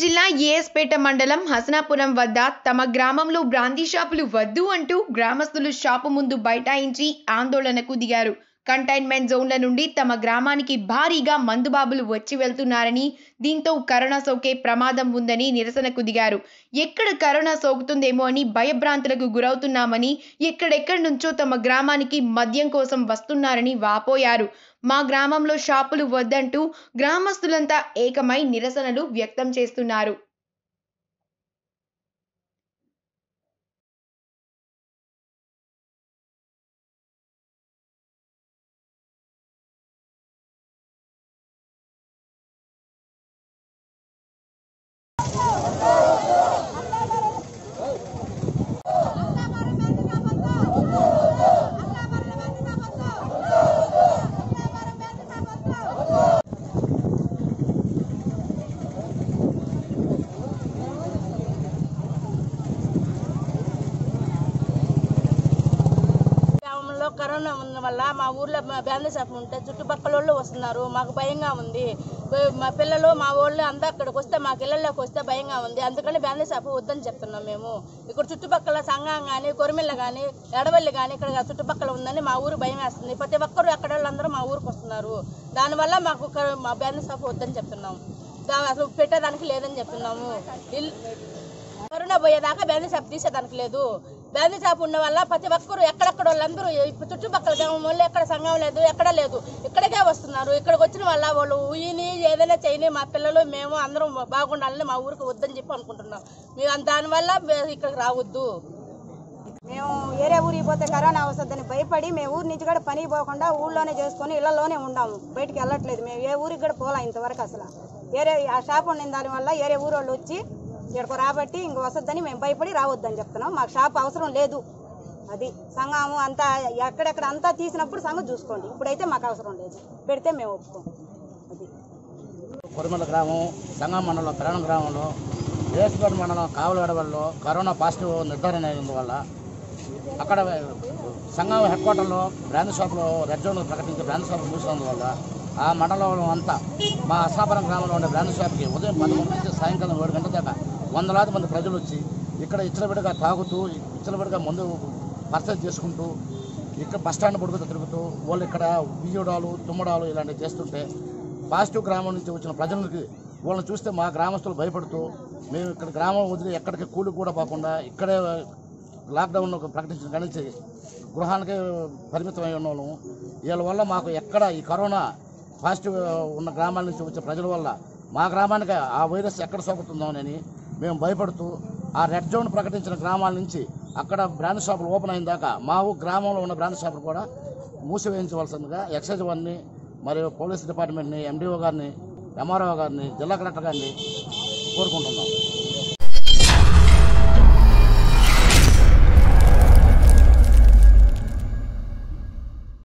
జిల్లా ఏఎస్ పేట మండలం హసనాపురం వద్ద తమ గ్రామంలో బ్రాందీ షాపులు వద్దు అంటూ గ్రామస్తులు షాపు ముందు బైఠాయించి ఆందోళనకు దిగారు. కంటైన్మెంట్ జోన్ల నుండి తమ గ్రామానికి భారీగా మందుబాబులు వచ్చి వెళ్తున్నారని, దీంతో కరోనా సోకే ప్రమాదం ఉందని నిరసనకు దిగారు. ఎక్కడ కరోనా సోకుతుందేమో అని భయభ్రాంతులకు గురవుతున్నామని, ఎక్కడెక్కడి నుంచో తమ గ్రామానికి మద్యం కోసం వస్తున్నారని వాపోయారు. మా గ్రామంలో షాపులు వద్దంటూ గ్రామస్తులంతా ఏకమై నిరసనలు వ్యక్తం చేస్తున్నారు. కరోనా ఉన్న వల్ల మా ఊర్లో బ్రాందీ షాపులు ఉంటే చుట్టుపక్కల వాళ్ళు వస్తున్నారు, మాకు భయంగా ఉంది. మా పిల్లలు మా వాళ్ళు అంతా అక్కడికి వస్తే, మాకు ఇళ్ళలోకి వస్తే భయంగా ఉంది. అందుకని బ్రాందీ షాపు వద్దని చెప్తున్నాం. మేము ఇక్కడ చుట్టుపక్కల సంఘం కానీ, కొరిమిళ్ళ కానీ, ఎడవల్లి కానీ ఇక్కడ చుట్టుపక్కల ఉందని మా ఊరు భయం వేస్తుంది. ప్రతి ఒక్కరు అక్కడ వాళ్ళందరూ మా ఊరికి వస్తున్నారు. దానివల్ల మాకు మా బ్రాందీ షాపు వద్దని చెప్తున్నాం. అసలు పెట్టేదానికి లేదని చెప్తున్నాము. కరోనా పోయేదాకా బ్రాందీ షాపు తీసేదానికి లేదు. బ్రాందీ షాపు ఉన్న వల్ల ప్రతి ఒక్కరు ఎక్కడెక్కడ వాళ్ళందరూ చుట్టుపక్కల గ్రామం వాళ్ళు ఎక్కడ సంఘం లేదు, ఎక్కడ లేదు, ఇక్కడికే వస్తున్నారు. ఇక్కడికి వచ్చిన వల్ల వాళ్ళు ఊయని ఏదైనా చేయని మా పిల్లలు మేము అందరం బాగుండాలని మా ఊరికి వద్దని చెప్పి అనుకుంటున్నాం. మేము దానివల్ల ఇక్కడికి రావద్దు. మేము వేరే ఊరికి పోతే కరోనా వస్తుందని భయపడి మేము ఊరి నుంచి కూడా పని పోకుండా ఊళ్ళోనే చేసుకొని ఇళ్లలోనే ఉన్నాము. బయటికి వెళ్ళట్లేదు. మేము ఏ ఊరికి కూడా పోలా ఇంతవరకు. అసలు వేరే ఆ షాప్ ఉండిన దానివల్ల వేరే ఊరు వాళ్ళు వచ్చి ఇక్కడికి రాబట్టి ఇంక వస్తుందని మేము భయపడి రావద్దని చెప్తున్నాం. మాకు షాప్ అవసరం లేదు. అది సంఘము అంతా ఎక్కడెక్కడ అంతా తీసినప్పుడు సంఘం చూసుకోండి. ఇప్పుడైతే మాకు అవసరం లేదు. పెడితే మేము ఒప్పుకోం. అది కొరిమల గ్రామం, సంఘం మండలం, తరణం గ్రామంలో, రేసుపేట మండలం, కావలగడవల్లో కరోనా పాజిటివ్ నిర్ధారణ అయినందువల్ల అక్కడ సంఘం హెడ్ క్వార్టర్లో బ్రాందీ షాపులో రెడ్ జోన్ ప్రకటించి బ్రాందీ షాపులు మూసినందువల్ల ఆ మండలంలో అంతా మా హసనాపురం గ్రామంలో ఉండే బ్రాందీ షాప్కి ఉదయం 11 నుంచి సాయంకాలం 7 గంటల దాకా వందలాది మంది ప్రజలు వచ్చి ఇక్కడ ఇచ్చలబడిగా తాగుతూ, ఇచ్చలబడిగా మందు పర్చేజ్ చేసుకుంటూ, ఇక్కడ బస్టాండ్ పొడుగుతూ తిరుగుతూ వాళ్ళు ఇక్కడ బియ్యడాలు, తుమ్మడాలు ఇలాంటివి చేస్తుంటే పాజిటివ్ గ్రామం నుంచి వచ్చిన ప్రజలకి వాళ్ళని చూస్తే మా గ్రామస్తులు భయపడుతూ మేము ఇక్కడ గ్రామం వదిలి ఎక్కడికి కూలి కూడా పోకుండా ఇక్కడే లాక్డౌన్ ప్రకటించిన గణించి గృహానికి పరిమితమై ఉన్నాము. వీళ్ళ వల్ల మాకు ఎక్కడ ఈ కరోనా పాజిటివ్ ఉన్న గ్రామాల నుంచి వచ్చే ప్రజల వల్ల మా గ్రామానికి ఆ వైరస్ ఎక్కడ సోకుతుందోనని మేము భయపడుతూ ఆ రెడ్ జోన్ ప్రకటించిన గ్రామాల నుంచి అక్కడ బ్రాందీ షాపులు ఓపెన్ అయిన దాకా మా గ్రామంలో ఉన్న బ్రాందీ షాపులు కూడా మూసివేయించవలసిందిగా ఎక్సైజ్ వారిని, మరియు పోలీస్ డిపార్ట్మెంట్ని, ఎండిఓ గారిని, ఎంఆర్ఓ గారిని, జిల్లా కలెక్టర్ గారిని కోరుకుంటున్నాం.